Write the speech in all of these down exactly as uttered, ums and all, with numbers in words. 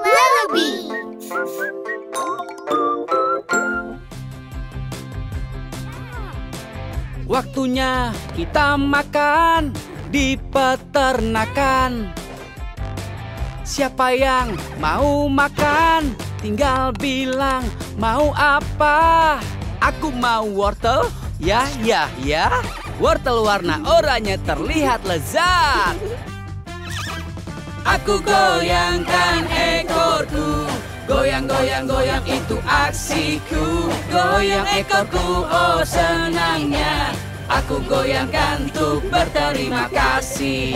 Lellobee. Waktunya kita makan di peternakan. Siapa yang mau makan, tinggal bilang mau apa. Aku mau wortel, ya ya ya. Wortel warna oranye terlihat lezat. Aku goyangkan ekorku, goyang-goyang-goyang itu aksiku. Goyang ekorku, oh senangnya, aku goyangkan untuk berterima kasih.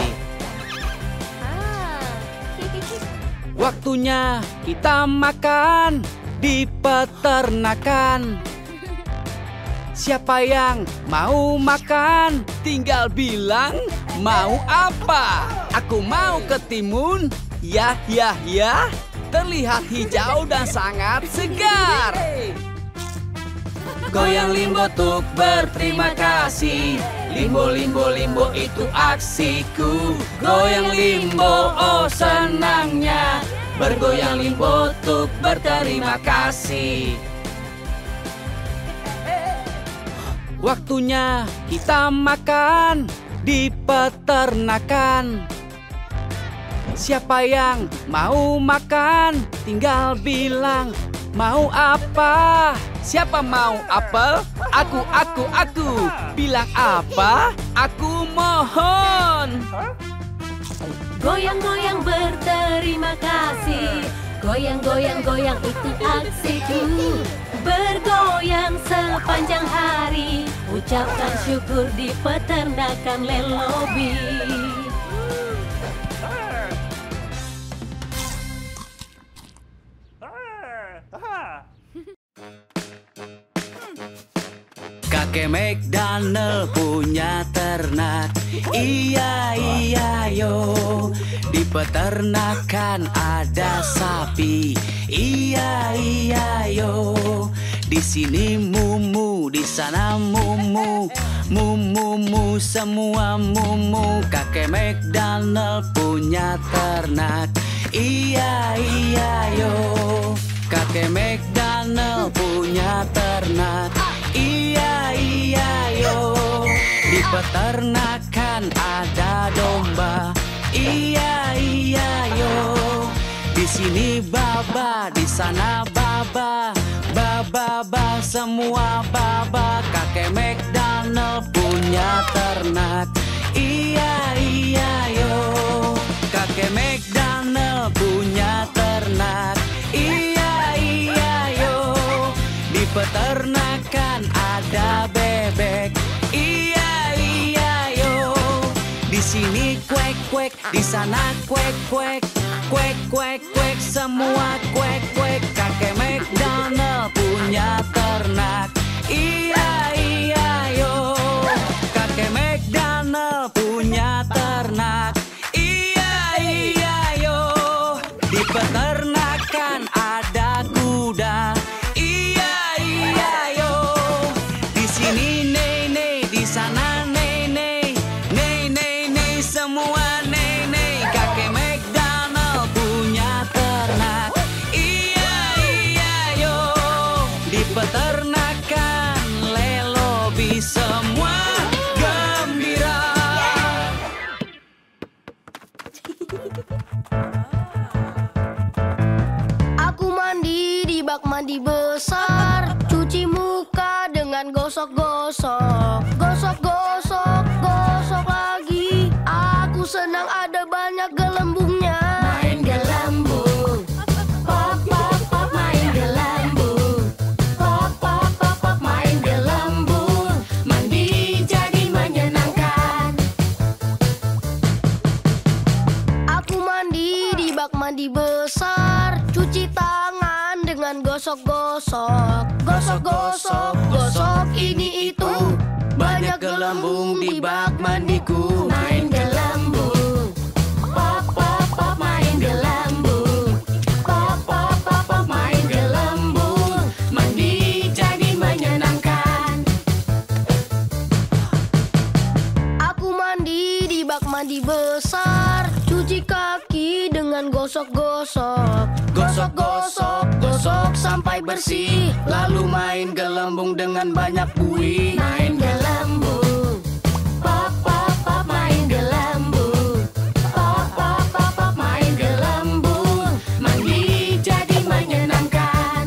Waktunya kita makan di peternakan. Siapa yang mau makan, tinggal bilang mau apa. Aku mau ketimun, ya ya ya. Terlihat hijau dan sangat segar. Goyang limbo tuk berterima kasih. Limbo limbo limbo itu aksiku. Goyang limbo, oh senangnya, bergoyang limbo tuk berterima kasih. Waktunya kita makan di peternakan. Siapa yang mau makan, tinggal bilang mau apa. Siapa mau apel? Aku, aku, aku. Bilang apa? Aku mohon. Goyang-goyang berterima kasih. Goyang-goyang-goyang itu aksiku. Bergoyang sepanjang hari, ucapkan syukur di peternakan Lellobee. Kakek McDonald punya ternak, iya iya yo. Di peternakan ada sapi, iya iya yo. Di sini mumu, di sana mumu, mumu semua mumu. Kakek McDonald punya ternak, iya iya yo. Kakek McDonald punya ternak, iya iya yo. Di peternakan ada domba, iya iya yo. Di sini baba, di sana baba, baba baba semua baba. Kakek McDonald punya ternak, iya iya yo. Kakek McDonald punya ternak, iya iya yo. Di peternakan ada bebek, iya iya yo. Di sini kuek kuek, di sana kuek kuek, kuek kuek kuek semua kuek kuek. Kakek McDonald punya ternak, iya iya yo. Kakek McDonald punya ternak, iya iya yo. Di peternakan ada kuda, peternakan Lellobee semua gembira. Aku mandi di bak mandi besar, cuci muka dengan gosok-gosok, gosok-gosok, gosok lagi. Aku senang ada banyak gelembungnya. Main gelembung. Mandi besar, cuci tangan dengan gosok-gosok, gosok-gosok, gosok ini itu. Banyak gelembung di bak mandiku. Main gelembung, pop pop pop main gelembung, pop pop pop main gelembung. Mandi jadi menyenangkan. Aku mandi di bak mandi besar. kasar. Cuci kaki dengan gosok-gosok. Gosok-gosok, gosok sampai bersih. Lalu main gelembung dengan banyak buih. Main gelembung, pop pop pop main gelembung. Pop pop pop pop main gelembung. Mandi jadi menyenangkan.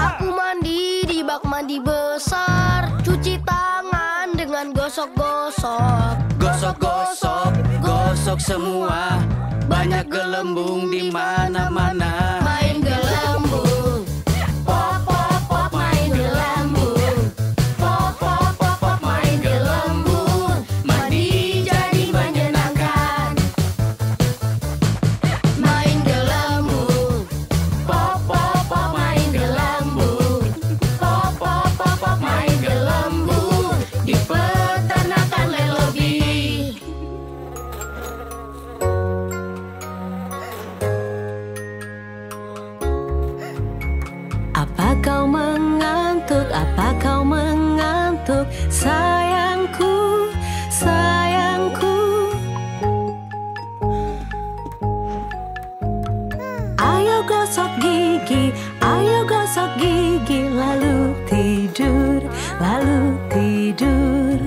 Aku mandi di bak mandi besar. Cuci tangan dengan gosok-gosok. Gosok-gosok, gosok semua. Banyak gelembung di mana-mana. Main gelembung, pop pop pop main gelembung. Pop pop pop pop main gelembung. Mandi jadi menyenangkan. Main gelembung, pop pop pop main gelembung. Pop pop pop pop main gelembung. Di peternakan Lellobee. Kau mengantuk, apa kau mengantuk, sayangku, sayangku. Ayo gosok gigi, ayo gosok gigi, lalu tidur, lalu tidur.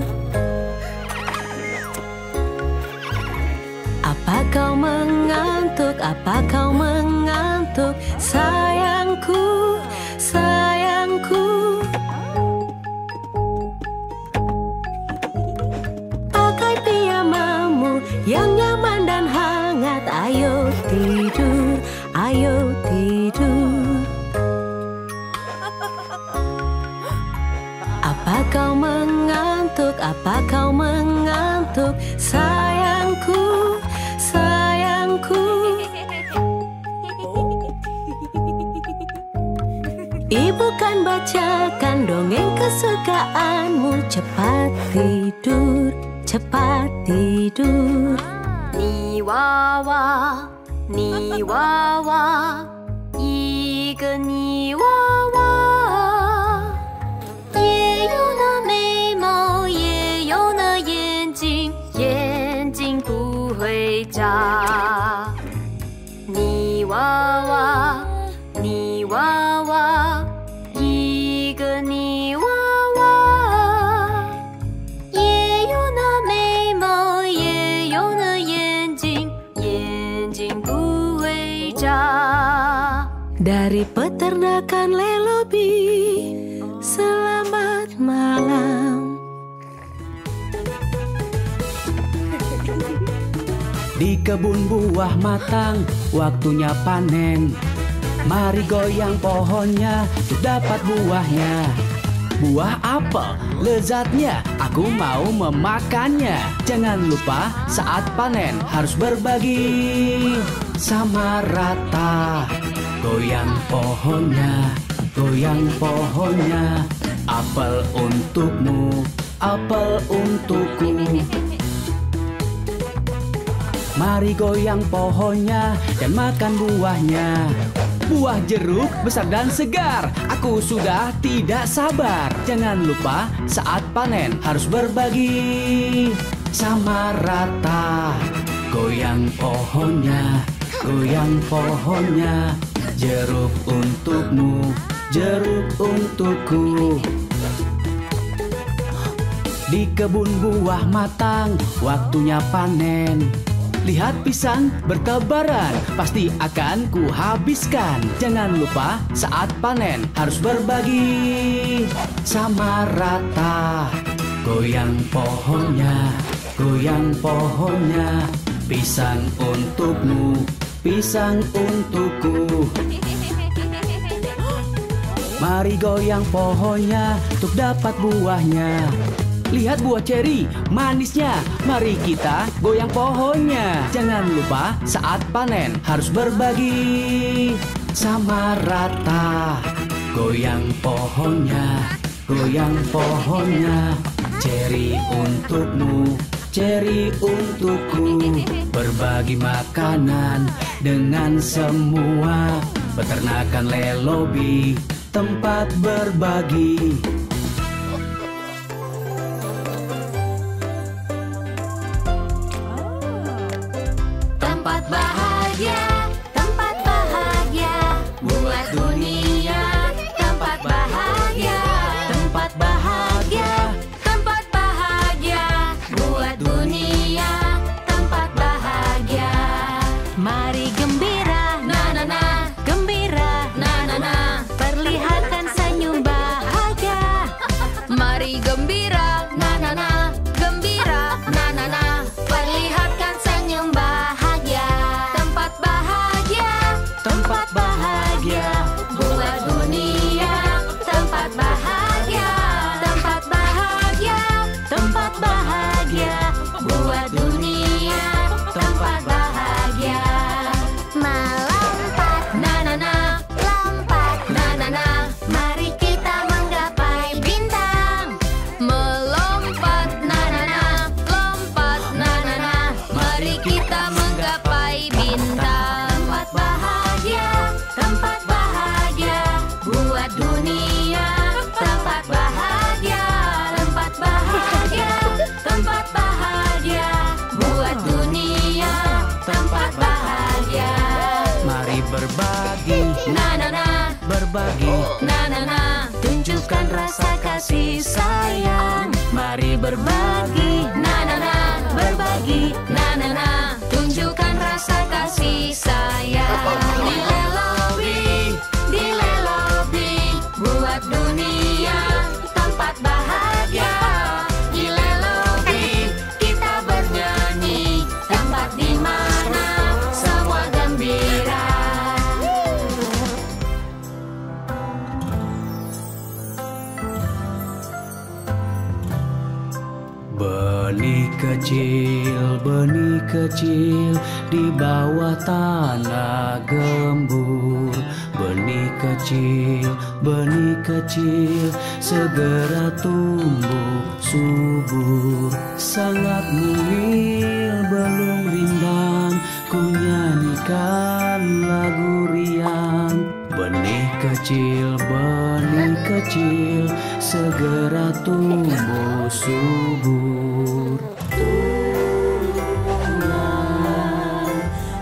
Apa kau mengantuk, apa kau mengantuk, sayangku, sayangku. Pakai piyamamu yang nyaman dan hangat. Ayo tidur, ayo tidur. Apa kau mengantuk, apa kau mengantuk, sayangku, sayangku. Ibu kan bacakan dongeng kesukaanmu. Cepat tidur, cepat tidur. Ni wawa, ni wawa, ike ni wawa. Ye you na mei mao, ye you na yan jing, yan jing bu hui jia. Ni wawa, ni wawa. Dari peternakan Lellobee, selamat malam. Di kebun buah matang, waktunya panen. Mari goyang pohonnya, dapat buahnya. Buah apel, lezatnya, aku mau memakannya. Jangan lupa saat panen harus berbagi sama rata. Goyang pohonnya, goyang pohonnya. Apel untukmu, apel untukku. Mari goyang pohonnya dan makan buahnya. Buah jeruk besar dan segar. Aku sudah tidak sabar. Jangan lupa saat panen harus berbagi sama rata. Goyang pohonnya, goyang pohonnya. Jeruk untukmu, jeruk untukku. Di kebun buah matang, waktunya panen. Lihat pisang bertebaran, pasti akan kuhabiskan. Jangan lupa saat panen harus berbagi sama rata. Goyang pohonnya, goyang pohonnya. Pisang untukmu, pisang untukku. Mari goyang pohonnya untuk dapat buahnya. Lihat buah ceri, manisnya. Mari kita goyang pohonnya. Jangan lupa saat panen harus berbagi sama rata. Goyang pohonnya, goyang pohonnya. Ceri untukmu, ceri untukku. Berbagi makanan dengan semua. Peternakan Lellobee, tempat berbagi. tempat bahagia, tempat bahagia. Buat dunia tempat bahagia, tempat bahagia, tempat bahagia. Buat dunia tempat bahagia. Mari gembira, na na na, gembira, na na na. Perlihatkan senyum bahagia. Mari gembira, na na na, gembira, na na na. Perlihatkan senyum bahagia. Tempat bahagia, tempat bahagia. Buat dunia tempat bahagia, tempat bahagia, tempat bahagia. Buat dunia tempat bahagia. Melompat, na na na, lompat, na na na. Mari kita menggapai bintang. Melompat, na na na, lompat, na na na. Mari kita menggapai bintang. Tempat bahagia, tempat bahagia. Buat dunia tempat bahagia, tempat bahagia, tempat bahagia. Buat dunia tempat bahagia. Mari berbagi, na na na, berbagi, na na na. Tunjukkan rasa kasih sayang. Mari berbagi, na na na, berbagi, na na na. Tunjukkan rasa kasih sayang. Di Lellobee, di Lellobee. Buat dunia tempat bahagia. Di Lellobee kita bernyanyi, tempat di mana semua gembira. Benih kecil, benih kecil di bawah tanah gembur. Benih kecil, benih kecil segera tumbuh subur. Sangat mungil belum rindang, ku nyanyikan lagu riang. Benih kecil, benih kecil segera tumbuh subur. Tumbuhlah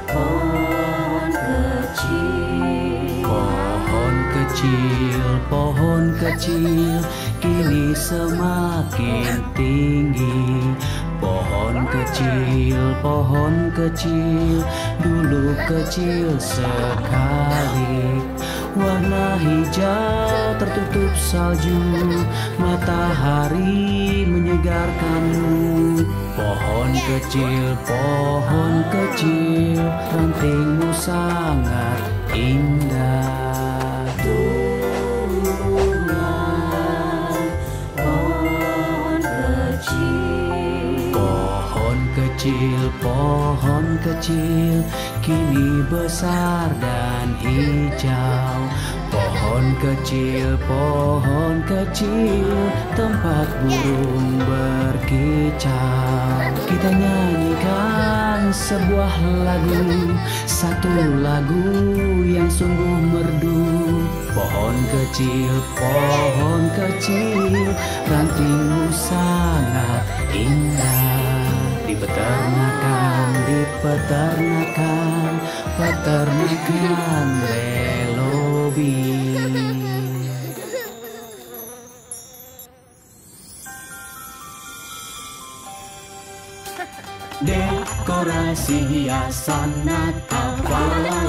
pohon kecil, pohon kecil, pohon kecil kini semakin tinggi. Pohon kecil, pohon kecil, dulu kecil sekali. Warna hijau tertutup salju, matahari menyegarkanmu. Pohon kecil, pohon kecil, rantingmu sangat indah. Tumbuhlah pohon kecil. Kecil, pohon kecil kini besar dan hijau. Pohon kecil, pohon kecil, tempat burung berkicau. Kita nyanyikan sebuah lagu, satu lagu yang sungguh merdu. Pohon kecil, pohon kecil, rantingmu sangat indah. Di peternakan, di peternakan, peternakan Lellobee. Dekorasi hiasan Natal, la la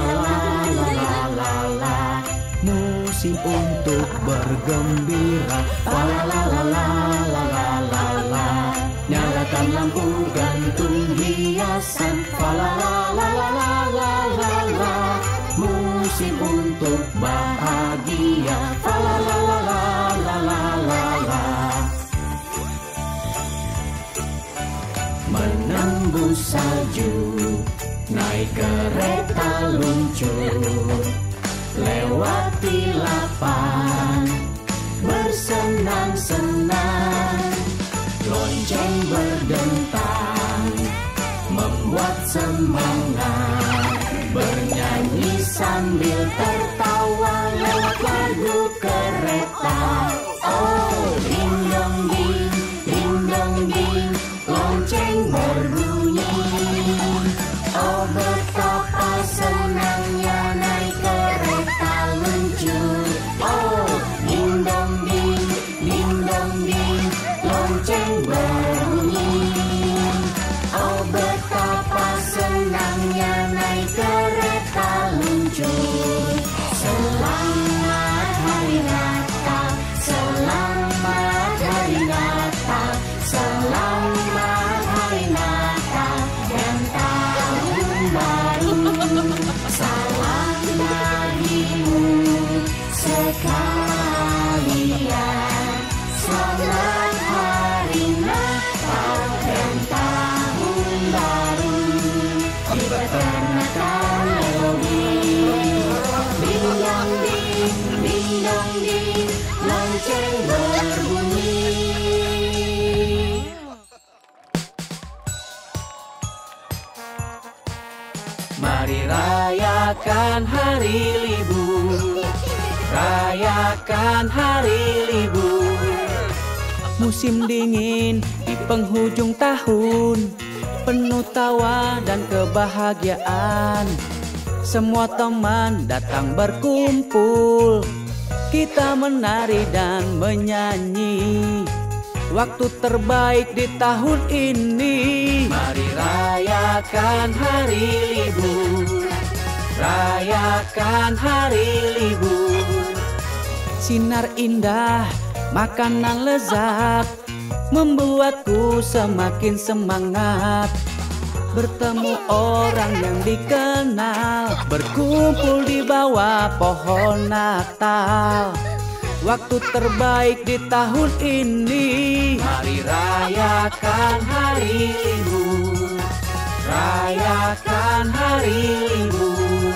la la la la. Musim untuk bergembira, la la la la la la la. Nyalakan lampu gantung hiasan, fa la la la la la la. Musim untuk bahagia, fa la la la la la la la. Menembus salju, naik kereta luncur, lewati lapang, bersenang-senang. Lonceng berdentang, membuat semangat. Bernyanyi sambil tertawa, lewat lagu kereta. Oh, ding dong ding, ding dong ding, lonceng berbunyi. Oh, betapa Lonceng berbunyi. Mari rayakan hari libur, rayakan hari libur. Musim dingin di penghujung tahun, penuh tawa dan kebahagiaan. Semua teman datang berkumpul, kita menari dan menyanyi. Waktu terbaik di tahun ini. Mari rayakan hari libur, rayakan hari libur. Sinar indah, makanan lezat, membuatku semakin semangat. Bertemu orang yang dikenal, berkumpul di bawah pohon Natal. Waktu terbaik di tahun ini. Mari rayakan hari libur, rayakan hari libur.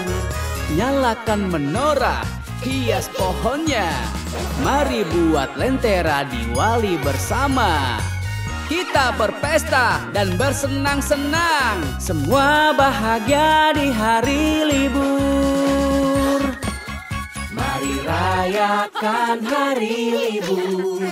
Nyalakan menorah, hias pohonnya. Mari buat lentera Diwali bersama. Kita berpesta dan bersenang-senang. Semua bahagia di hari libur. Mari rayakan hari libur,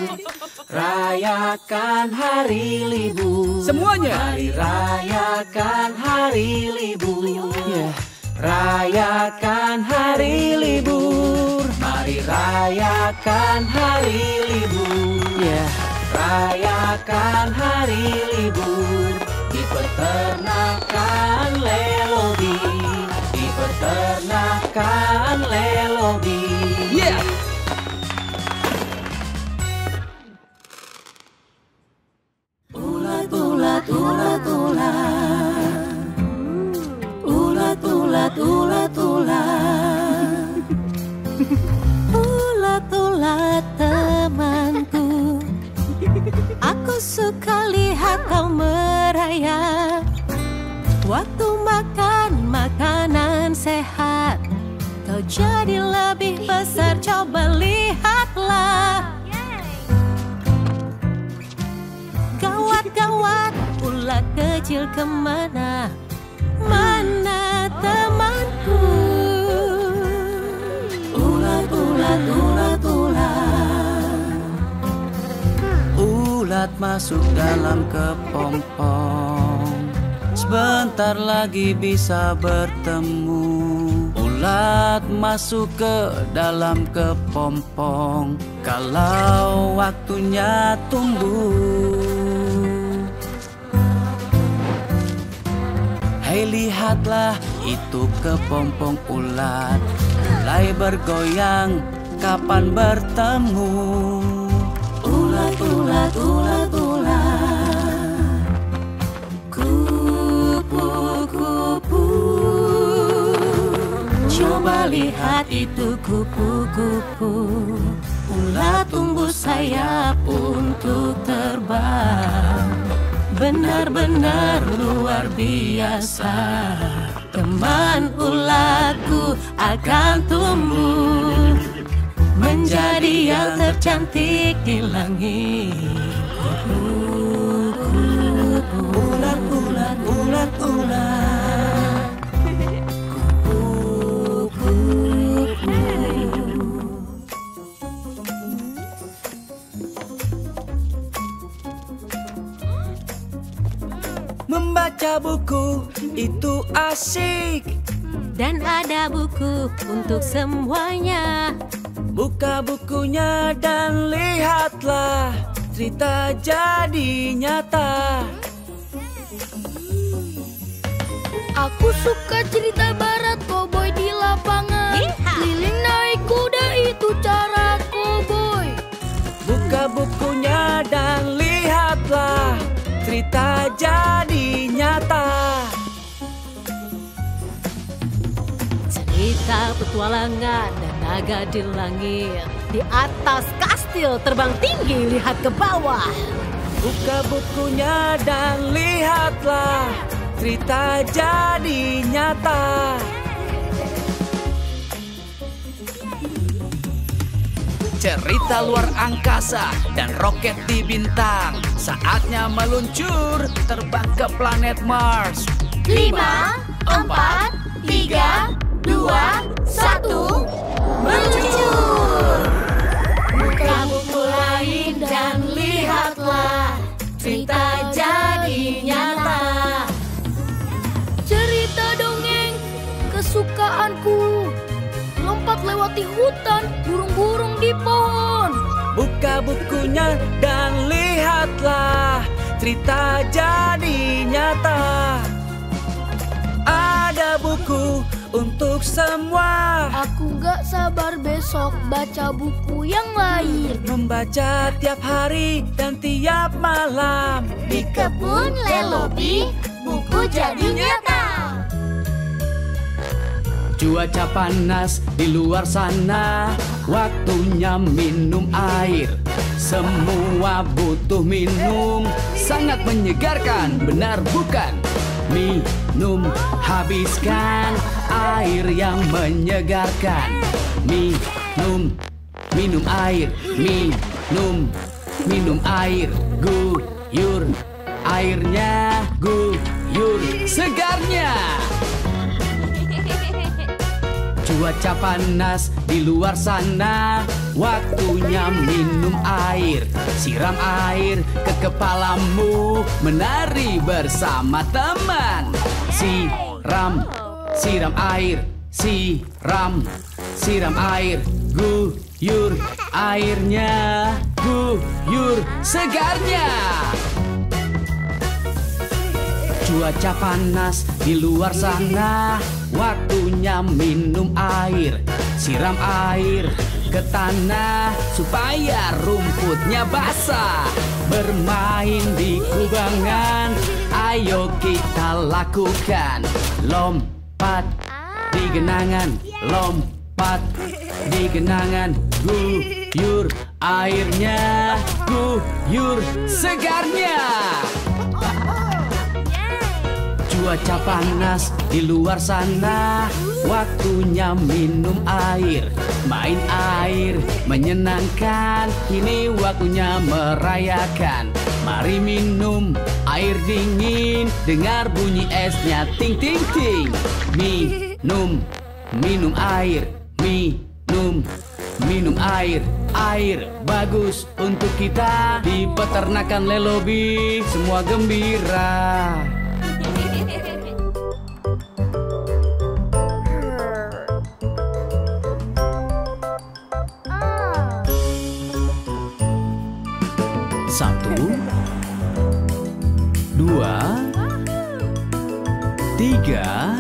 rayakan hari libur. Semuanya. Mari rayakan hari libur, yeah. Rayakan hari libur. Mari rayakan hari libur, yeah. Rayakan hari libur. Di peternakan Lellobee, di peternakan Lellobee, yeah. Ulat, ulat, ulat, ulat. Ulat, ulat, ulat, ulat. Ulat, ulat temanku, aku suka lihat kau merayap. Waktu makan makanan sehat, kau jadi lebih besar. Coba lihatlah. Gawat-gawat, ulat kecil kemana? Mana temanku? Ulat, ulat, ulat, ulat. Ulat masuk dalam kepompong, sebentar lagi bisa bertemu. Ulat masuk ke dalam kepompong, kalau waktunya tumbuh. Hei, lihatlah itu kepompong ulat, mulai bergoyang kapan bertemu. Ulat, ulat, ulat, ulat. Kupu, kupu. Coba lihat itu kupu, kupu. Ulat tumbuh sayap untuk terbang. Benar-benar luar biasa, teman ulatku akan tumbuh menjadi yang tercantik di langit. Kupu-kupu, ulat-ulat, ulat-ulat. Kupu-kupu. Membaca buku itu asik, dan ada buku untuk semuanya. Buka bukunya dan lihatlah, cerita jadi nyata. Aku suka cerita barat koboi di lapangan. Keliling naik kuda itu cara koboi. Buka bukunya dan lihatlah, cerita jadi nyata. Cerita petualangan dan naga di langit, di atas kastil terbang tinggi lihat ke bawah. Buka bukunya dan lihatlah, cerita jadi nyata. cerita luar angkasa dan roket di bintang. Saatnya meluncur terbang ke planet Mars. Lima, empat, tiga, dua, satu, meluncur. Bukamu mulai dan lihatlah cerita jadi nyata. Cerita dongeng kesukaanku. Lompat lewati hutan, burung-burung di pohon. Buka bukunya dan lihatlah cerita jadi nyata. Ada buku untuk semua. Aku gak sabar besok baca buku yang lain. Membaca tiap hari dan tiap malam. Di kebun Lellobee, buku jadi nyata. Cuaca panas di luar sana, waktunya minum air. Semua butuh minum, sangat menyegarkan, benar bukan? Minum, habiskan air yang menyegarkan. Minum, minum air, minum, minum air. Guyur, airnya guyur, segarnya. Cuaca panas di luar sana, waktunya minum air. Siram air ke kepalamu, menari bersama teman. Siram, siram air, siram, siram air. Guyur, airnya guyur, segarnya. Cuaca panas di luar sana, waktunya minum air. Siram air ke tanah supaya rumputnya basah. Bermain di kubangan, ayo kita lakukan. Lompat di genangan, lompat di genangan. Guyur airnya, guyur segarnya. Cuaca panas di luar sana, waktunya minum air. Main air menyenangkan, kini waktunya merayakan. Mari minum air dingin, dengar bunyi esnya ting ting ting. Minum, minum air, minum, minum air. Air bagus untuk kita, di peternakan Lellobee semua gembira. Satu, dua, tiga,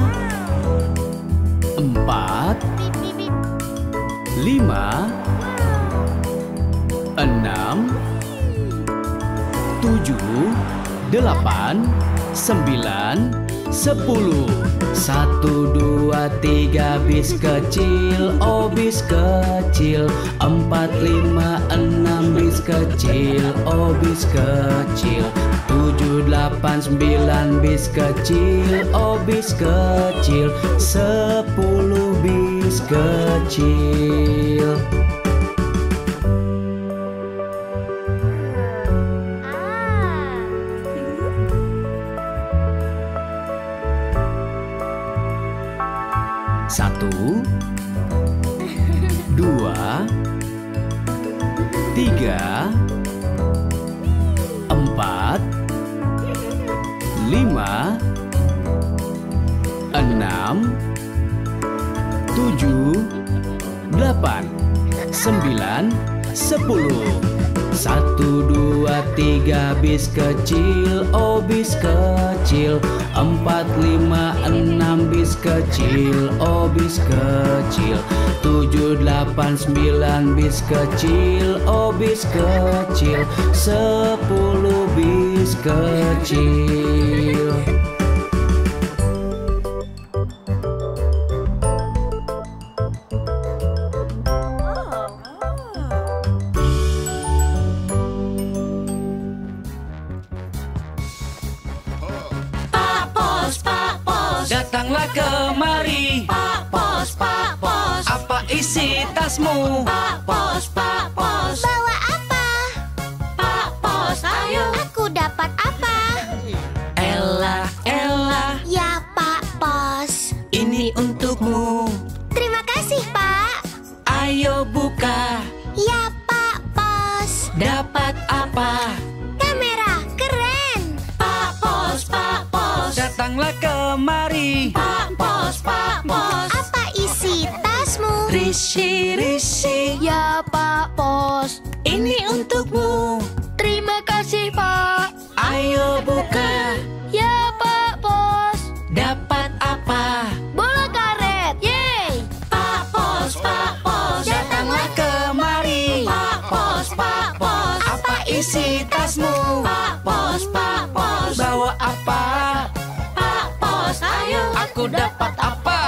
empat, lima, enam, tujuh, delapan, sembilan, sepuluh. Satu, dua, tiga, bis kecil, oh bis kecil. Empat, lima, enam, bis kecil, oh bis kecil. Tujuh, delapan, sembilan, bis kecil, oh bis kecil. Sepuluh, bis kecil. Satu, dua, tiga, empat, lima, enam, tujuh, delapan, sembilan, sepuluh. Satu, dua, tiga, bis kecil, oh bis kecil. Empat, lima, enam, bis kecil, oh bis kecil. Tujuh, delapan, sembilan, bis kecil, oh bis kecil. Sepuluh, bis kecil. Datanglah kemari, Pak Pos, Pak Pos. Apa isi tasmu, Pak Pos, Pak Pos? datanglah kemari. Pak Bos, Pak Bos, apa isi tasmu? Rishi, Rishi. Ya Pak Bos, ini untukmu. Terima kasih Pak. Ayo buka. Ya Pak Bos. Dapat apa? Bola karet, yeay. Pak Bos, Pak Bos, datanglah kemari. Pak Bos, Pak Bos, apa isi tasmu? Pak Bos, Pak Bos, bawa apa? Pak Bos, ayo. Aku dapat apa?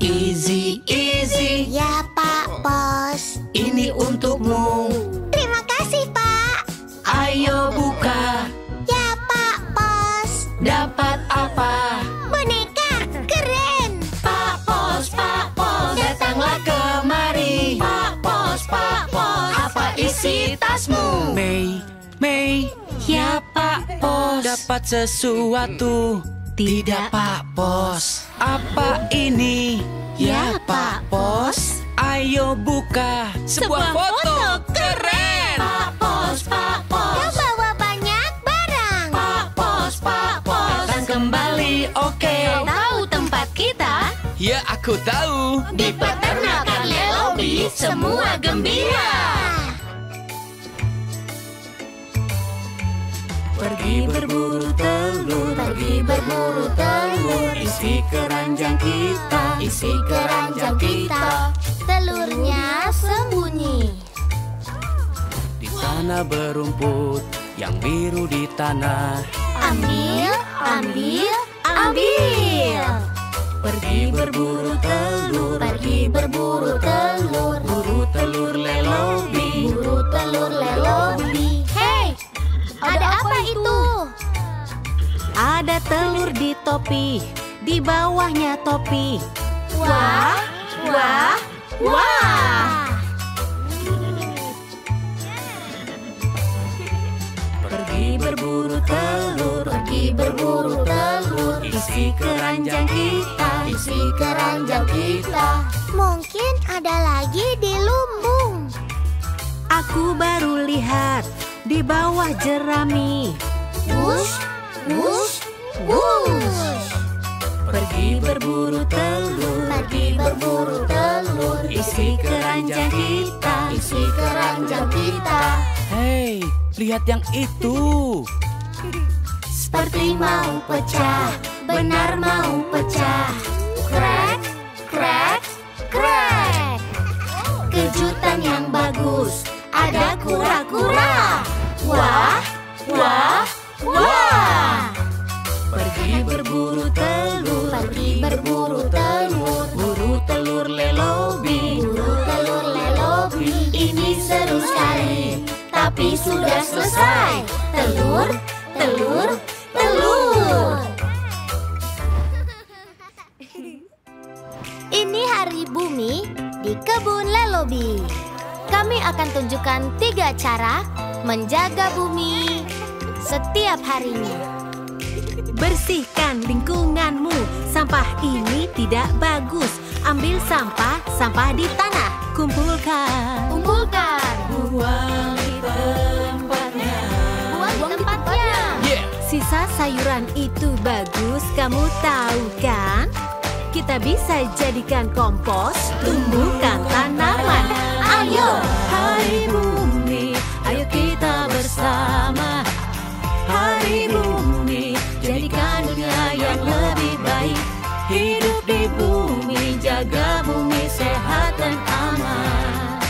Easy, easy. Ya Pak Bos, ini untukmu. Terima kasih Pak. Ayo buka. Ya Pak Bos. Dapat apa? Boneka, keren. Pak Bos, Pak Bos, datanglah kemari. Pak Bos, Pak Bos, apa isi tasmu? Mei, Mei. Ya Pak Bos, dapat sesuatu. Tidak Pak Bos. Apa ini? Ya Pak Bos. Ayo buka. Sebuah foto keren. Pak Bos, Pak Bos, kau bawa banyak barang. Pak Bos, Pak Bos, datang kembali, oke. Kau tahu tempat kita? Ya, aku tahu. Di peternakan Lellobee, semua gembira. Pergi berburu telur, pergi berburu telur. Isi keranjang kita, isi keranjang kita. Telurnya sembunyi di tanah berumput yang biru di tanah. Ambil, ambil, ambil. Pergi berburu telur, pergi berburu telur. Buru telur Lellobee, buru telur Lellobee. Hei! Ada apa itu? Ada telur di topi, di bawahnya topi. Wah, wah, wah. Pergi berburu telur, pergi berburu telur. Isi keranjang kita, isi keranjang kita. Mungkin ada lagi di lumbung. Aku baru lihat. Di bawah jerami. Wush, wush, wush. Pergi berburu telur, pergi berburu telur. Isi keranjang kita, isi keranjang kita. Hei, lihat yang itu. Seperti mau pecah, benar mau pecah. Crack, crack, crack. Kejutan yang bagus. Ada kura-kura. Wah, wah, wah. Pergi berburu telur, pergi berburu telur. Buru telur Lellobee, buru telur Lellobee. Ini seru sekali, tapi sudah selesai. Telur, telur, telur. Ini hari bumi di kebun Lellobee. Kami akan tunjukkan tiga cara menjaga bumi setiap harinya. Bersihkan lingkunganmu. Sampah ini tidak bagus. Ambil sampah, sampah di tanah. Kumpulkan, kumpulkan. Buang di tempatnya. Buang di tempatnya. Yeah. Sisa sayuran itu bagus, kamu tahu kan? Kita bisa jadikan kompos, tumbuhkan tanaman. Ayo, hari bumi, ayo kita bersama. Hari bumi, jadikan dunia yang lebih baik. Hidup di bumi, jaga bumi sehat dan aman.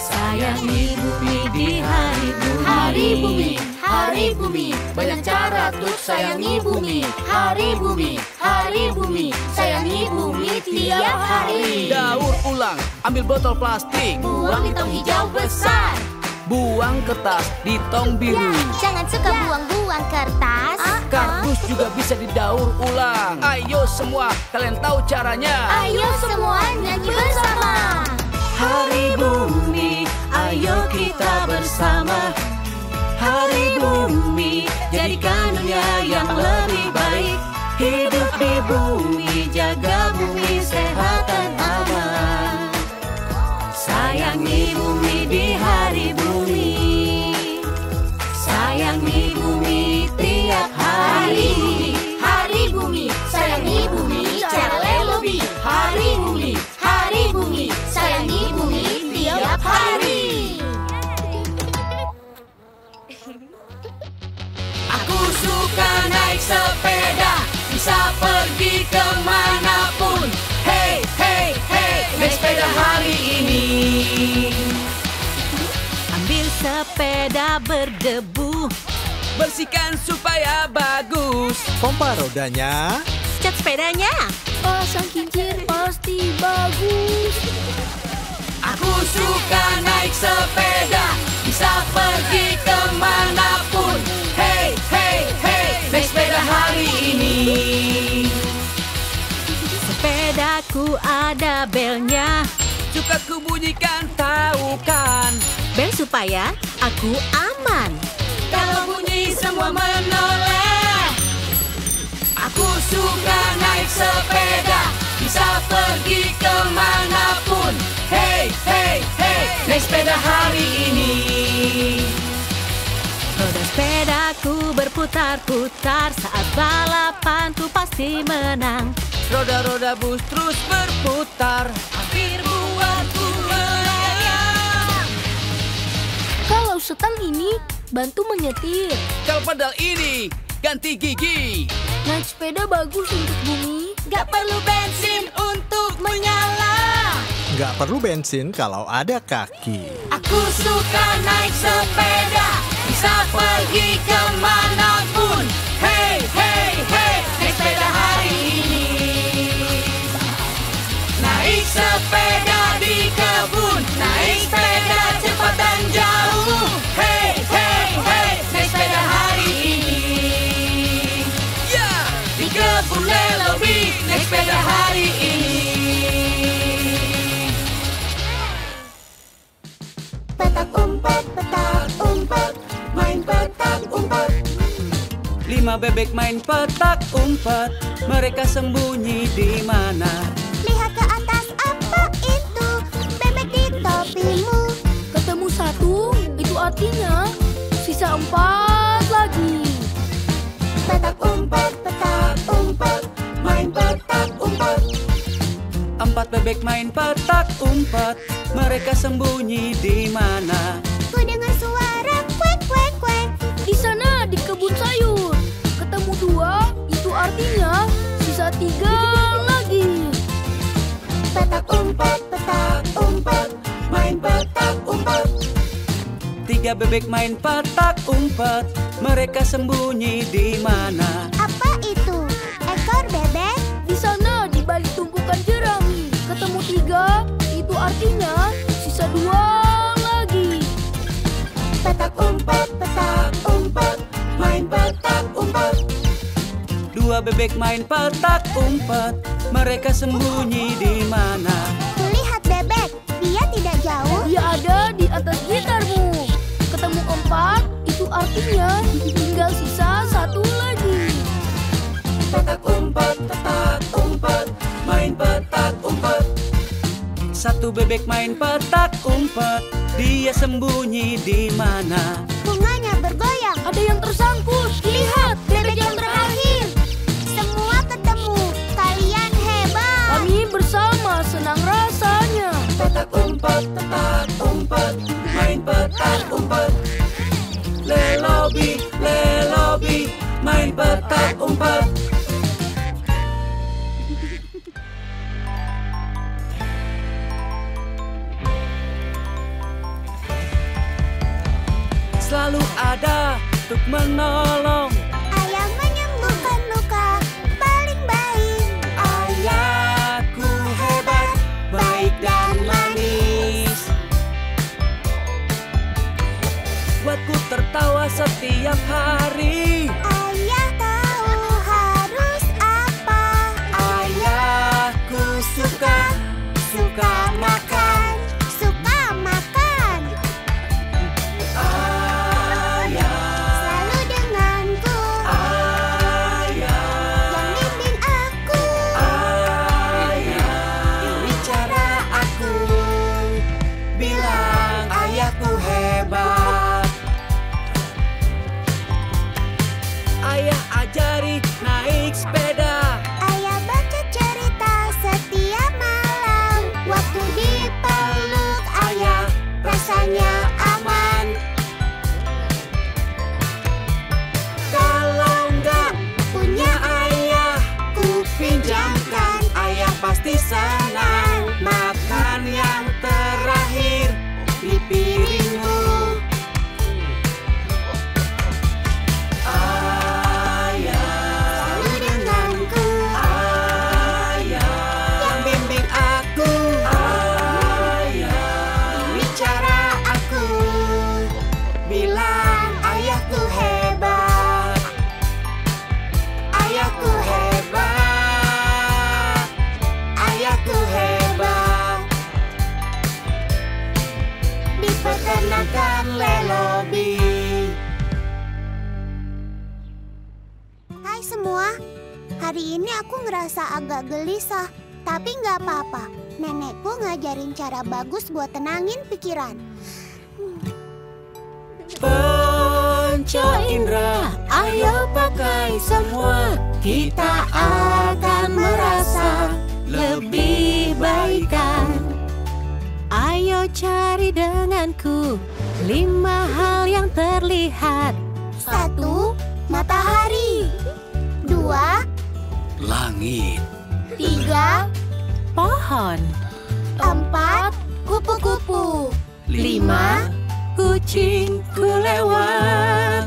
Sayangi bumi di hari bumi. Hari bumi, hari bumi, banyak cara untuk sayangi bumi. Hari bumi, hari bumi, sayangi bumi tiap hari. Daur ulang, ambil botol plastik. Buang di tong hijau besar. Buang kertas di tong biru. Ya, jangan suka buang-buang ya. Kertas. Uh-uh. Kardus juga bisa didaur ulang. Ayo semua, kalian tahu caranya. Ayo semuanya bersama. Hari bumi, ayo kita bersama. Hari bumi, jadikan dunia yang lebih baik. Hidup di bumi, jaga bumi sehat dan aman. Sayangi bumi di hari bumi. Sayangi bumi tiap hari. Hari bumi, hari bisa pergi kemanapun. Hey, hey, hey, naik sepeda hari ini. Ambil sepeda berdebu, bersihkan supaya bagus. Pompa rodanya, cat sepedanya, pasang kincir pasti bagus. Aku suka naik sepeda, bisa pergi kemanapun. Hey, hey, hey, naik sepeda hari ini. Sepedaku ada belnya, suka kubunyikan tahu kan. Bel supaya aku aman. Kalau bunyi semua menoleh. Aku suka naik sepeda, bisa pergi kemanapun. Hey, hey, hey, naik sepeda hari ini. Roda sepedaku berputar-putar, saat balapanku pasti menang. Roda-roda bus terus berputar, hampir buatku melayang. Kalau setan ini, bantu menyetir. Kalau pedal ini, ganti gigi. Naik sepeda bagus untuk bumi. Gak perlu bensin untuk menyala. Gak perlu bensin kalau ada kaki. Aku suka naik sepeda, bisa pergi kemanapun. Hey, hey, hey, naik sepeda hari ini. Naik sepeda di kebun, naik sepeda cepat dan jauh. Hey, hey, hey, naik sepeda hari ini. Ya, di kebun Lellobee, naik sepeda hari ini. Petak umpet, petak umpet, main petak umpet. Lima bebek main petak umpet, mereka sembunyi di mana? Lihat ke atas, apa itu? Bebek di topimu. Ketemu satu, itu artinya sisa empat lagi. Petak umpet, petak umpet, main petak umpet. Empat bebek main petak umpet, mereka sembunyi di mana? Ku dengar suara kwek kwek kwek. Di sana di kebun sayur. Ketemu dua, itu artinya sisa tiga lagi. Petak umpet, petak umpet, main petak umpet. Tiga bebek main petak umpet, mereka sembunyi di mana? Apa itu? Ekor bebek? Di sana di balik tumpukan jerami. Ketemu tiga, itu artinya sisa dua lagi. Petak umpet, petak umpet, main petak umpet. Dua bebek main petak umpet, mereka sembunyi di mana? Lihat bebek, dia tidak jauh. Dia ada di atas gitarmu. Ketemu empat, itu artinya tinggal sisa satu lagi. Petak umpet, petak umpet, main petak umpet. Satu bebek main petak umpet, dia sembunyi di mana? Bunganya bergoyang, ada yang tersangkut. Lihat, bebek yang terakhir. Semua ketemu, kalian bersama senang rasanya. Petak umpet, petak umpet, main petak umpet. Lellobee, Lellobee, main petak umpet. Selalu ada untuk menolong. Ayam menyembuhkan luka paling baik. Ayam baik dan manis, buatku tertawa setiap hari. Ayah tahu harus apa. Ayahku suka, suka makan, suka makan. Ayah selalu dengar. senang. Makan yang terakhir di piringmu. Ayah, selalu denganku. Ayah, yang bimbing aku. Ayah, ini cara aku bilang ayahku hebat. Ayahku hebat. Ayahku hebat. Di peternakan Lellobee. Hai semua, hari ini aku ngerasa agak gelisah. Tapi nggak apa-apa, nenekku ngajarin cara bagus buat tenangin pikiran. Panca indera, ayo pakai semua. Kita akan merasa lebih baikkan. Ayo cari denganku lima hal yang terlihat. Satu, matahari. Dua, langit. Tiga, pohon. Empat, kupu-kupu. Lima, kucingku lewat.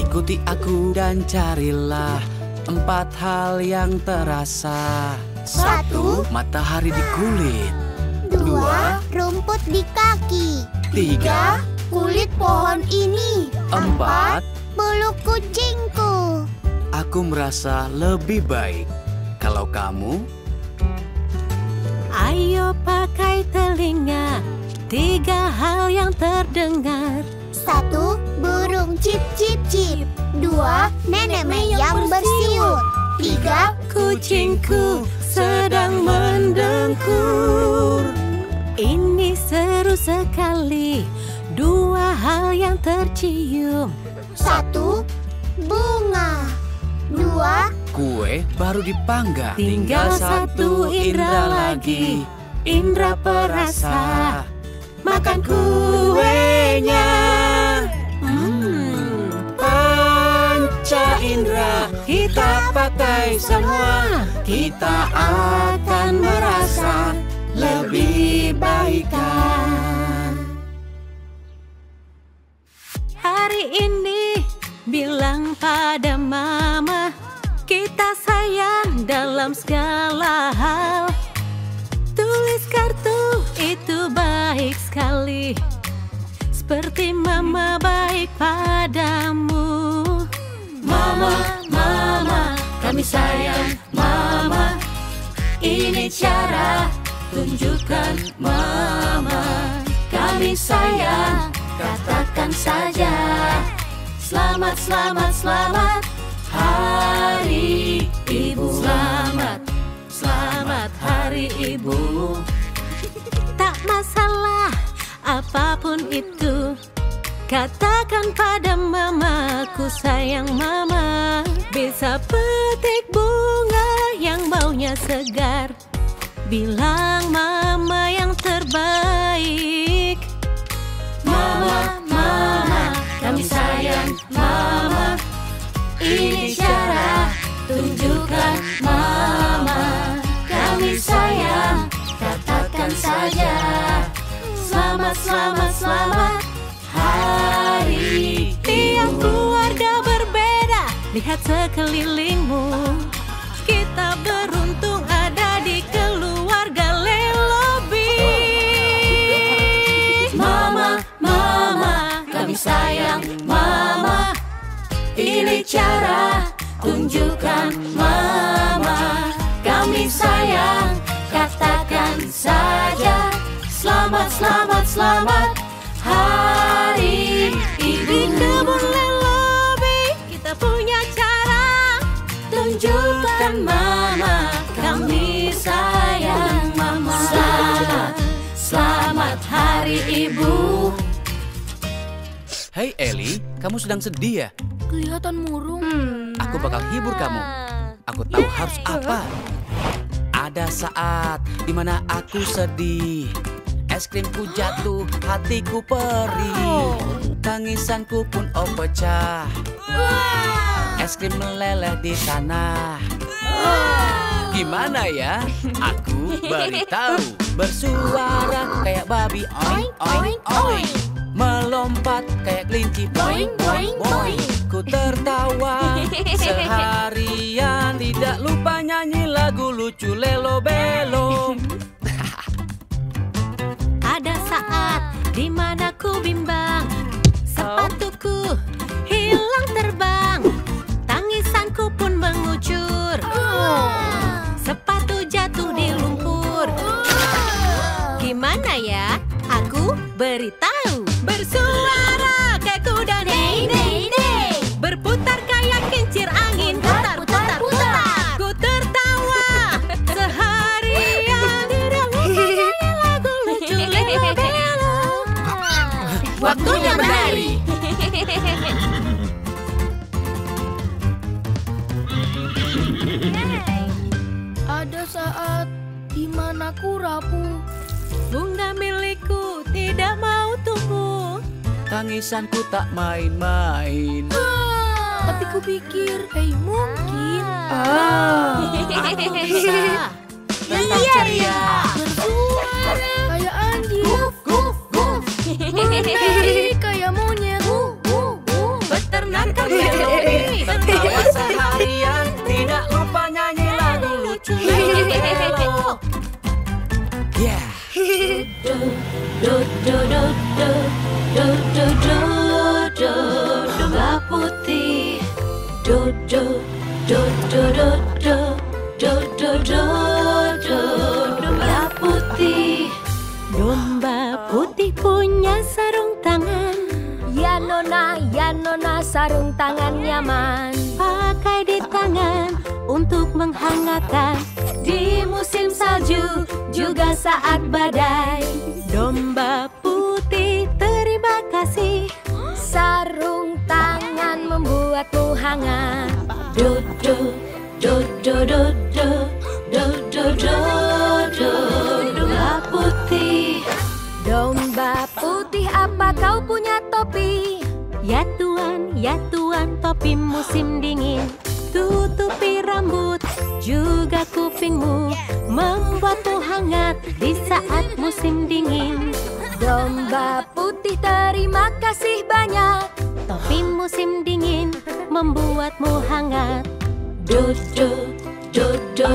Ikuti aku dan carilah empat hal yang terasa. Satu, matahari di kulit. Dua, rumput di kaki. Tiga, kulit pohon ini. Empat, bulu kucingku. Aku merasa lebih baik. Kalau kamu? Ayo pakai telinga. Tiga hal yang terdengar. Satu, burung cip-cip-cip. Dua, nenek Mei yang bersiul. Tiga, kucingku sedang mendengkur. Ini seru sekali. Dua hal yang tercium. Satu, bunga. Dua, kue baru dipanggang. Tinggal satu indra lagi, indra perasa. Makan kuenya. Hmm. Panca indra, kita pakai semua. Kita akan merasa lebih baikkan. Hari ini bilang pada mama, kita sayang dalam segala hal. Tulis kartu itu baik sekali, seperti mama baik padamu. Mama, mama, kami sayang mama. Ini cara tunjukkan mama. Kami sayang, katakan saja. Selamat, selamat, selamat Hari Ibu. Selamat, selamat Hari Ibu. Tak masalah apapun itu, katakan pada mama, ku sayang mama. Bisa petik bunga yang baunya segar. Bilang mama yang terbaik. Mama, mama, kami sayang mama. Ini cara tunjukkan mama. Kami sayang, katakan saja. Selamat, selamat, selamat Hari tiap keluarga berbeda. Lihat sekelilingmu. Kita beruntung ada di keluarga Lellobee. Mama, mama, kami sayang mama. Ini cara tunjukkan mama. Kami sayang, katakan saja. Selamat, selamat, selamat Hari Ibu. Di kebun Lellobee kita punya cara. Tunjukkan mama, kami sayang mama. Selamat, selamat Hari Ibu. Hei Ellie, kamu sedang sedih ya? Kelihatan murung. Hmm. Aku bakal hibur kamu. Aku tahu Yeay. harus apa. Ada saat dimana aku sedih. Es krimku jatuh, hatiku perih. Tangisanku pun oh pecah. Es krim meleleh di tanah. Gimana ya? Aku beritahu. Bersuara kayak babi, oink, oink, oink. Melompat kayak kelinci, boing, boing, boing. Ku tertawa seharian, tidak lupa nyanyi lagu lucu Lellobee. Ada saat dimana ku bimbang, sepatuku hilang terbang, tangisanku pun mengucur. Sepatu jatuh di lumpur. Gimana ya? Aku beritahu. Bersuara kayak kuda, ney, ney, ney. Berputar kayak kincir angin, putar, putar, putar. Ku tertawa seharian, tidak lupa nyanyi lagu lucu Lellobee. Waktunya menari. Ada saat dimana ku rapuh, bunga milikku tidak mau tumbuh, tangisanku tak main-main. Ah, tapi ku pikir, hey mungkin ah, aku bisa tetap ceria, bersuara kayak anjing, guf, guf, guf, menari kayak monyet, uh, uh, uh. Peternakan Lellobee, tertawa seharian, tidak lupa nyanyi lagu lucu Lellobee. Yeah. Do do do do do do do do do putih. Do do do do do do do do do putih. Domba putih punya sarung tangan. Ya nona, ya nona, sarung tangan nyaman. Pakai di tangan untuk menghangatkan. Di musim salju juga saat badai. Domba putih terima kasih, sarung tangan membuatmu hangat. Do do do do do do do do do domba putih. Domba putih, apa kau punya topi? Ya Tuhan, ya Tuhan, topi musim dingin. Tutupi rambut, juga kupingmu, membuatmu hangat di saat musim dingin. Domba putih terima kasih banyak, topi musim dingin membuatmu hangat. Do do do do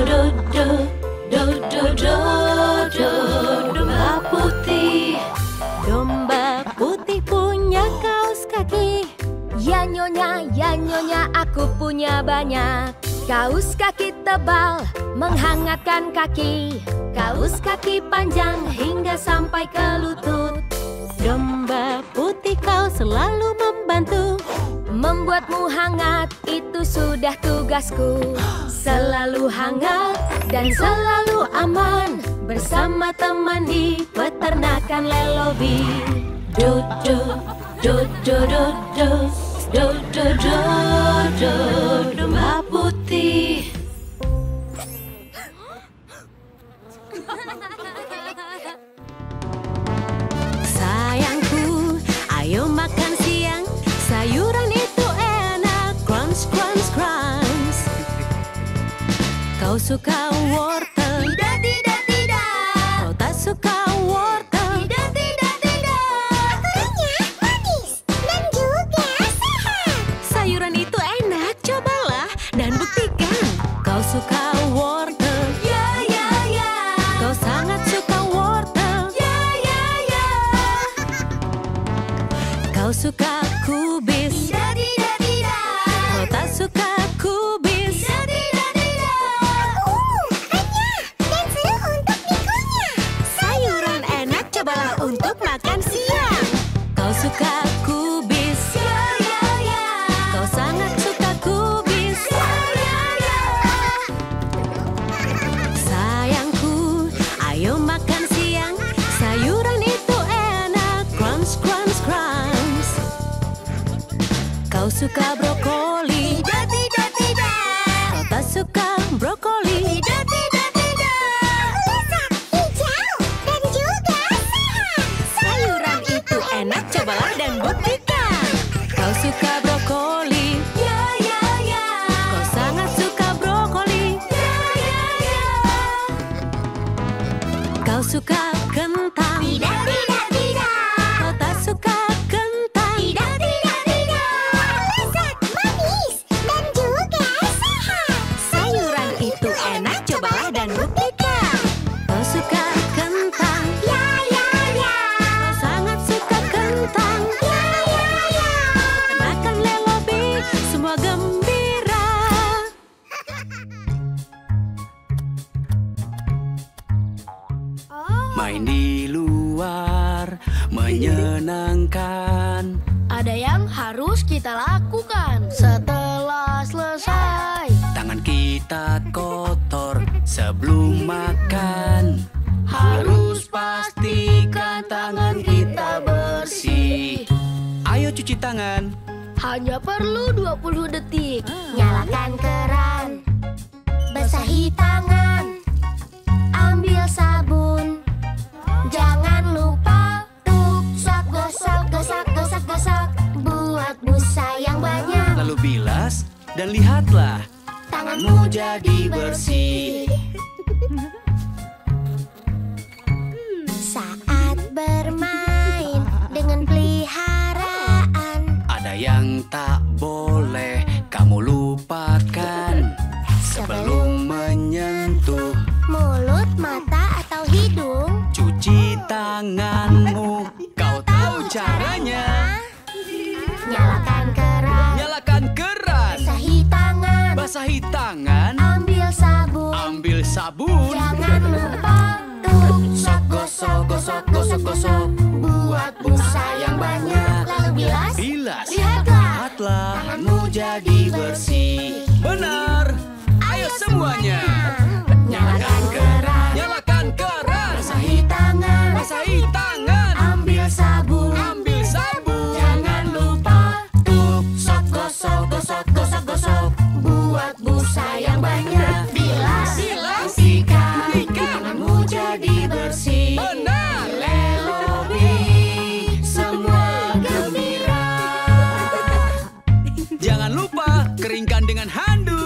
do do do do do do domba putih. Domba putih punya kaos kaki. Ya nyonya, ya nyonya, aku punya banyak. Kaos kaki tebal menghangatkan kaki, kaos kaki panjang hingga sampai ke lutut. Domba putih kau selalu membantu, membuatmu hangat, itu sudah tugasku. Selalu hangat dan selalu aman, bersama teman di peternakan Lellobee. Do do do do do do do do do do domba putih. Sayangku, ayo makan siang, sayuran itu enak. Crunch, crunch, crunch. Kau suka wortel? Tidak, tidak, tidak. Kau tak suka wortel? Kau suka kubis? Tidak, tidak, tidak. Kau tak suka kubis? Tidak, tidak, tidak. Uh, hanya dan seru untuk mikunya. Sayuran enak, cobalah untuk makan siang. Kau suka kubis? Ya, ya, ya. Kau sangat suka kubis? Ya, ya, ya. Sayangku, ayo makan siang, sayuran itu enak. Crunch, crunch, crunch. Kau suka brokoli? Tidak, tidak, tidak. Kau tak suka brokoli? Tidak, tidak, tidak. Lezat, hijau, dan juga sehat. Sayuran itu enak, cobalah dan buktikan. Kau suka brokoli? Ya, ya, ya. Kau sangat suka brokoli? Ya, ya, ya. suka kentang. Tidak, tidak, tidak. Kau tak suka kentang. Tidak, tidak, tidak. Lezat, manis, dan juga sehat. Sayuran itu enak, cobalah dan buktikan. Kau suka kentang. Ya, ya, ya. Kau sangat suka kentang. Ya, ya, ya. Makan Lellobee, semua gembira. Main di luar menyenangkan. Ada yang harus kita lakukan setelah selesai. Tangan kita kotor sebelum makan. Harus pastikan tangan kita bersih. Ayo cuci tangan. Hanya perlu dua puluh detik. Nyalakan keran. Basahi tangan. Ambil sabun. Jangan lupa gosok, gosok, gosok, gosok, gosok. Buat busa yang banyak. Lalu bilas dan lihatlah, tanganmu jadi bersih. Saat bermain dengan peliharaan, ada yang tak boleh kamu lupakan. Sebelum menyentuh mulut, mata, atau hidung, cuci tanganmu, kau tahu caranya. Nyalakan keran. Nyalakan keran. Basahi tangan. Basahi tangan. Ambil sabun. Ambil sabun. Jangan lupa gosok, gosok, gosok, gosok, gosok. Buat busa yang banyak. Lalu bilas. Bilas. Lihatlah. Lihatlah. Tanganmu jadi bersih. Benar. Ayo semuanya. Nyalakan keran. Nyalakan keran. Basahi tangan. Basahi tangan. Ambil sabun. Ambil sabun. Jangan lupa gosok, gosok, gosok, gosok, gosok. Buat busa yang banyak. Bilas. Bilas. Sikat. Tanganmu jadi bersih. Benar. Lellobee, semua gembira. Jangan lupa keringkan dengan handuk.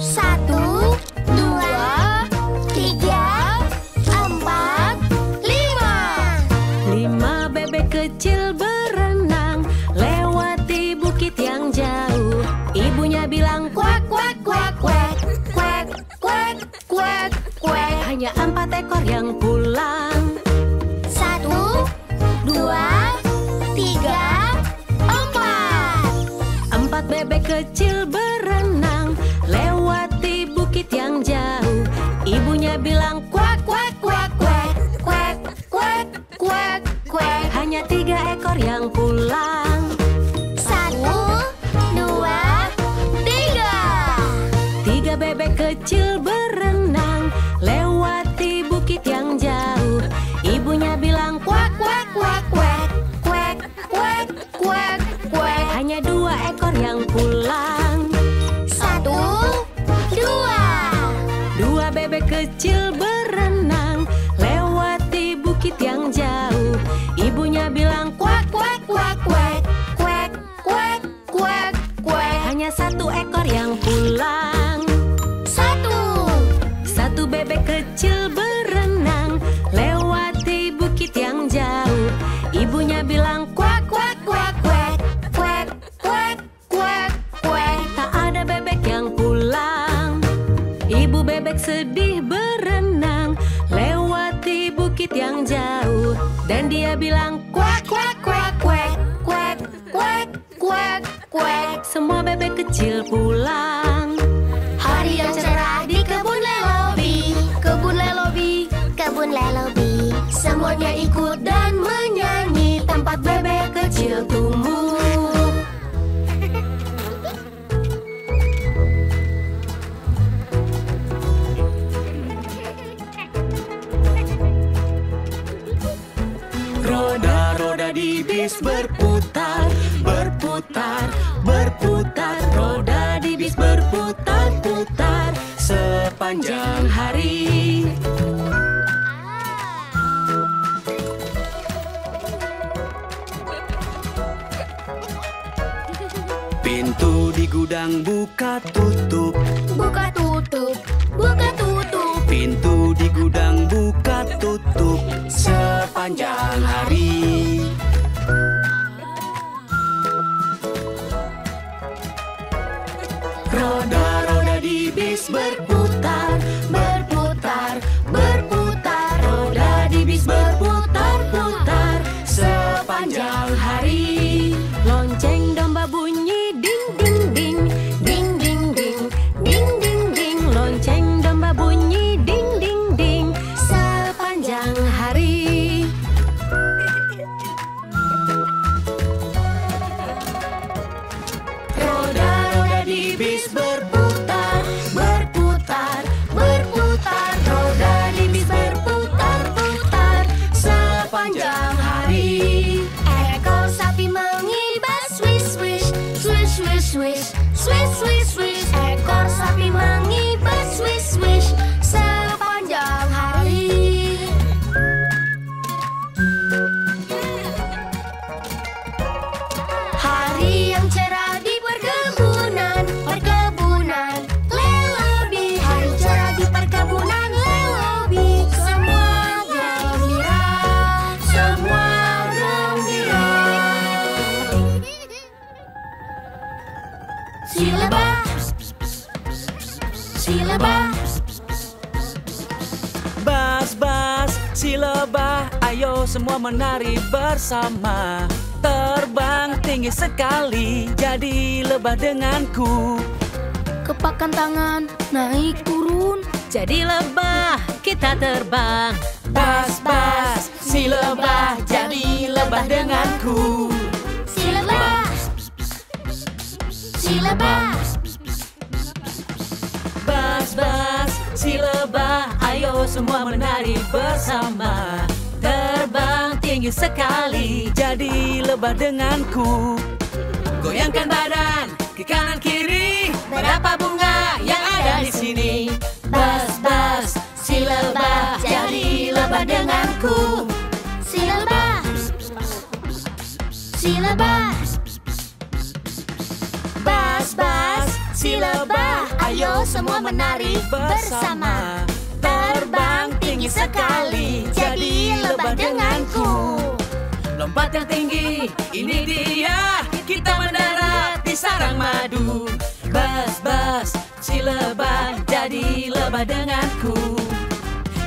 Satu, dua, tiga, empat, lima. Lima bebek kecil berenang lewati bukit yang jauh. Ibunya bilang kuek, kuek, kuek, kuek, kuek, kuek, kuek, kuek. Hanya empat ekor yang pulang. Satu, dua, tiga. Bebek kecil berenang lewati bukit yang jauh. Ibunya bilang kuek, kuek, kuek, kuek, kuek, kuek, kuek, kuek. Hanya tiga ekor yang pulang. Satu, dua, tiga. Tiga bebek kecil berenang lewati bukit yang jauh. Ibunya bilang kuek, kuek, kuek, kuek, kuek, kuek, kuek. Hanya dua ekor yang pulang. Satu, dua. Dua bebek kecil berenang lewati bukit yang jauh. Ibunya bilang kuek, kuek, kuek, kuek, kuek, kuek, kuek, kuek. Hanya satu ekor yang pulang. Satu. Satu bebek kecil berenang lewati bukit yang jauh. Ibunya bilang kuek, kuek, kuek, kuek. Kuek, kuek, kuek. Tak ada bebek yang pulang. Ibu bebek sedih berenang lewati bukit yang jauh. Dan dia bilang kuek, kuek, kuek, kuek, kuek, kuek, kuek, kuek. Semua bebek kecil pulang. Hari yang cerah di kebun Lellobee. Kebun Lellobee, kebun Lellobee. Semuanya ikut dan menyanyi. Tempat bebek kecil tumbuh. Roda-roda di bis berputar, berputar, berputar. Roda di bis berputar-putar sepanjang hari. Pintu di gudang buka tutup, buka tutup, buka tutup. Pintu di gudang buka tutup sepanjang hari. Roda-roda di bis berputar, berputar, berputar. Roda di bis berputar-putar sepanjang hari. Lonceng domba bunyi. Swish, swish, swish, swish. Ekor sapi mengibas, swish, swish, sepanjang hari. Hari yang cerah di perkebunan, perkebunan Lellobee. Hari cerah di perkebunan Lellobee. Semua gembira, semua gembira. Si lebah, si lebah, bas bas, si lebah, ayo semua menari bersama. Terbang tinggi sekali, jadi lebah denganku. Kepakan tangan, naik turun, jadi lebah, kita terbang. Bas bas, si lebah, jadi lebah denganku. Si lebah. Si lebah, bas bas, si lebah, ayo semua menari bersama. Terbang tinggi sekali, jadi lebah denganku. Goyangkan badan ke kanan kiri, berapa bunga yang ada di sini. Bas bas, si lebah, jadi lebah denganku. Si lebah, si lebah. Bas-bas, si lebah, ayo semua menari bersama. Terbang tinggi sekali, jadi lebah denganku. Lompat yang tinggi, ini dia, kita mendarat di sarang madu. Bas-bas, si lebah, jadi lebah denganku.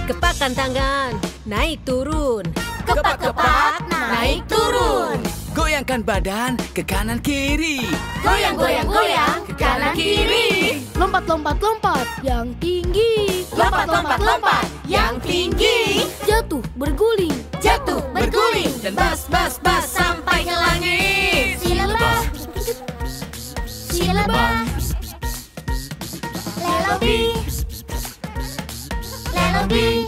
Kepakan tangan, naik turun. Kepak-kepak, naik turun. Goyangkan badan ke kanan kiri. Goyang goyang goyang ke kanan kiri. Lompat lompat lompat yang tinggi. Lompat lompat lompat yang tinggi. Jatuh berguling. Jatuh berguling dan bas bas bas sampai ke langit. Si lebah, si lebah, Lellobee, Lellobee.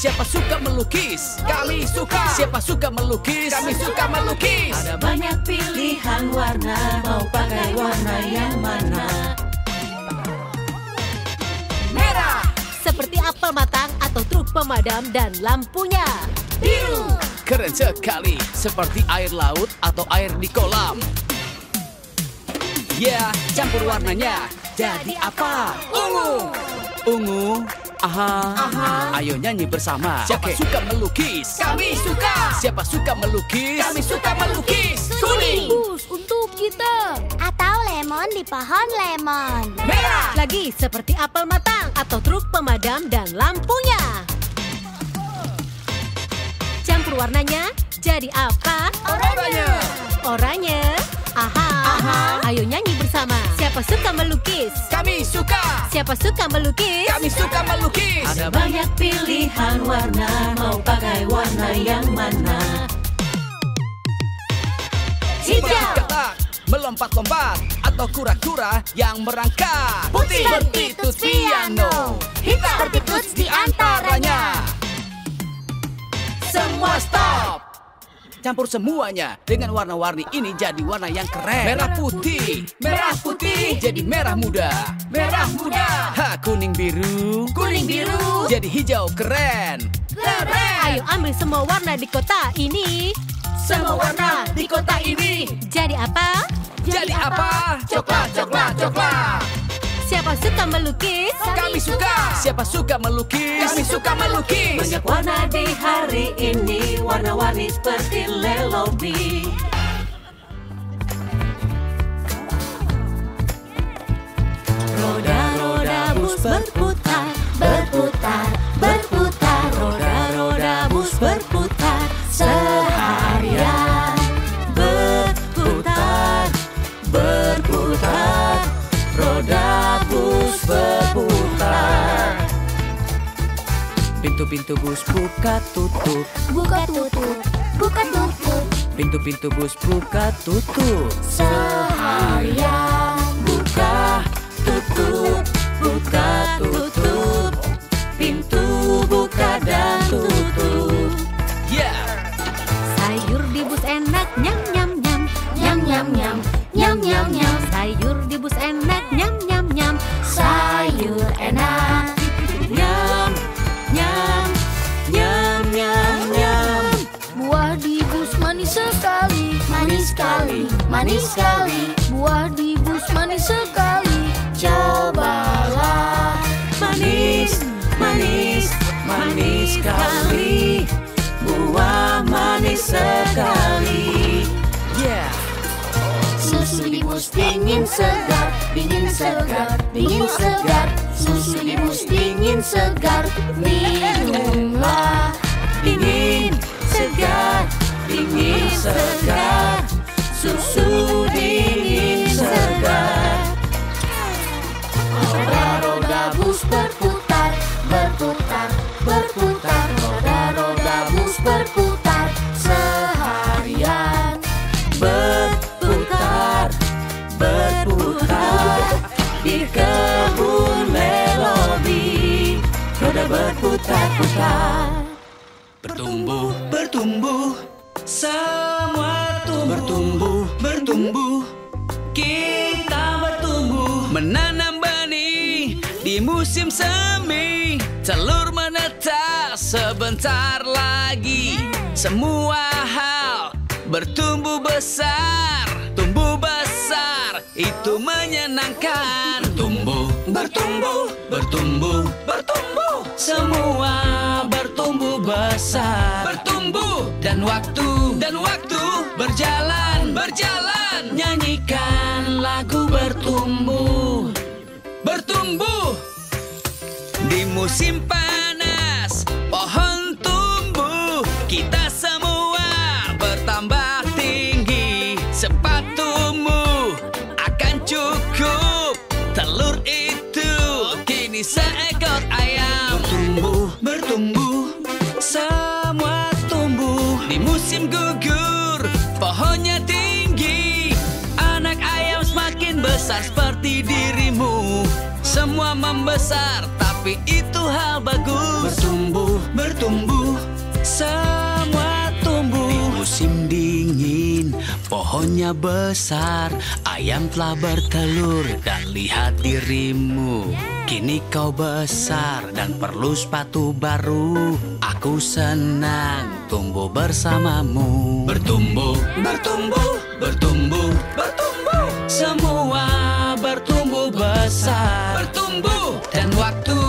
Siapa suka melukis? Kami suka. Siapa suka melukis? Kami suka melukis. Ada banyak pilihan warna, mau pakai warna yang mana? Merah seperti apel matang atau truk pemadam dan lampunya. Biru keren sekali, seperti air laut atau air di kolam. Ya, yeah, campur warnanya jadi apa? Ungu. Ungu. Aha. Aha, ayo nyanyi bersama. Siapa okay. suka melukis? Kami suka. Siapa suka melukis? Kami suka melukis. Kuning untuk kita. Atau lemon di pohon lemon. Merah lagi seperti apel matang atau truk pemadam dan lampunya. Campur warnanya jadi apa? Oranye. Oranye. Aha. Aha. Ayo nyanyi bersama. Siapa suka melukis? Kami suka. Siapa suka melukis? Kami suka melukis. Ada banyak pilihan warna, mau pakai warna yang mana? Hijau. Melompat-lompat atau kura-kura yang merangkak. Putih seperti tuts piano. Hitam seperti tuts di antaranya. Semua stop. Campur semuanya dengan warna-warni ini jadi warna yang keren. Merah putih, merah putih jadi merah muda. Merah merah muda. Ha, kuning biru. Kuning biru. Jadi hijau, keren. Keren. Ayo ambil semua warna di kota ini. Semua warna di kota ini. Jadi apa? Jadi, Jadi apa? Coklat, coklat, coklat. Siapa suka melukis? Kami suka. Siapa suka melukis? Kami suka melukis. Banyak warna di hari ini, warna-warni seperti Lellobee. Roda-roda bus berputar, berputar, berputar. Roda-roda bus berputar seharian. Berputar, berputar. Roda bus berputar. Pintu-pintu bus buka tutup, buka tutup, buka tutup. Pintu-pintu bus buka tutup seharian. Buka tutup, buka tutup. Pintu buka dan tutup. Ya. Yeah. Sayur di bus enak, nyam nyam nyam, nyam nyam nyam. Nyam, nyam, nyam. Sayur di bus enak, nyam, nyam, nyam. Sayur enak. Nyam, nyam, nyam, nyam, nyam. Buah di bus manis sekali. Manis sekali, manis sekali. Buah di bus manis sekali. Cobalah. Manis, manis, manis sekali. Buah manis sekali. Yeah. Susu di bus dingin segar, dingin segar, dingin segar. Susu di bus dingin segar, minumlah. Dingin segar, dingin segar. Susu dingin segar. Roda-roda bus berputar, berputar, berputar. Roda-roda bus berputar seharian. Berputar, berputar di kebun Lellobee. Roda berputar-putar. Bertumbuh, bertumbuh, semua tumbuh. Bertumbuh, bertumbuh, kita bertumbuh. Menanam benih di musim semi. Telur menetas sebentar lagi. Semua hal bertumbuh besar, tumbuh besar, itu menyenangkan. Tumbuh, bertumbuh, bertumbuh, bertumbuh. Semua bertumbuh besar, bertumbuh. Dan waktu, dan waktu berjalan, berjalan. Nyanyikan lagu bertumbuh, bertumbuh. Di musim panas, pohon tumbuh. Kita semua bertambah. Sepatumu akan cukup. Telur itu kini seekor ayam. Bertumbuh, bertumbuh, semua tumbuh. Di musim gugur, pohonnya tinggi. Anak ayam semakin besar seperti dirimu. Semua membesar, tapi itu hal bagus. Bertumbuh, bertumbuh, semua tumbuh. Di musim dingin, pohonnya besar, ayam telah bertelur, dan lihat dirimu. Kini kau besar dan perlu sepatu baru. Aku senang tumbuh bersamamu. Bertumbuh, bertumbuh, bertumbuh, bertumbuh. Semua bertumbuh besar, bertumbuh. Dan waktu,